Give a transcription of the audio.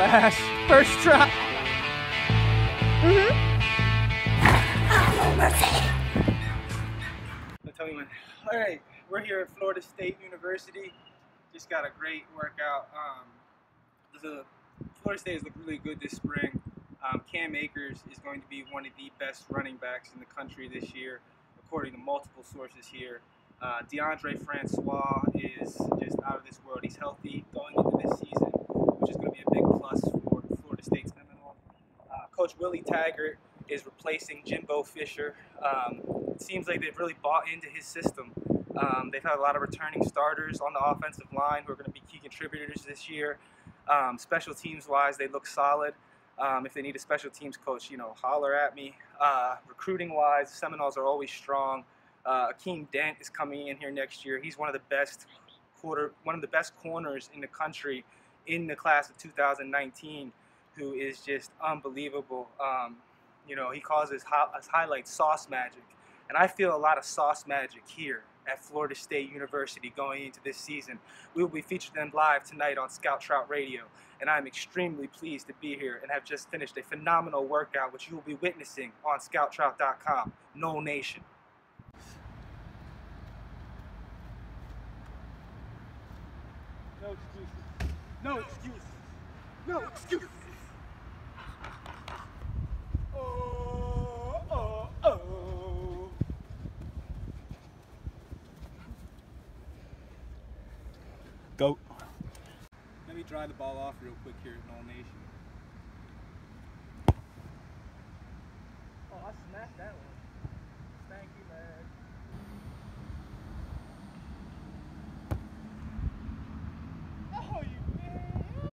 Flash. First try. Oh, no mercy. I'll tell you when. All right, we're here at Florida State University. Just got a great workout. The Florida State has looked really good this spring. Cam Akers is going to be one of the best running backs in the country this year, according to multiple sources here. DeAndre Francois is just out of this world. He's healthy going into this season, which is going to be a big plus for Florida State's coming on. Coach Willie Taggart is replacing Jimbo Fisher. It seems like they've really bought into his system. They've had a lot of returning starters on the offensive line who are going to be key contributors this year. Special teams-wise, they look solid. If they need a special teams coach, you know, holler at me. Recruiting-wise, Seminoles are always strong. Akeem Dent is coming in here next year. He's one of the best corners in the country in the class of 2019, who is just unbelievable. You know, he calls his highlights sauce magic, and I feel a lot of sauce magic here at Florida State University going into this season. We will be featured them live tonight on Scout Trout Radio, and I'm extremely pleased to be here and have just finished a phenomenal workout, which you will be witnessing on ScoutTrout.com. No Nation. No excuses. No excuses. No excuses. Oh, oh, oh. Goat. Let me dry the ball off real quick here at All Nation. Oh, I smacked that one.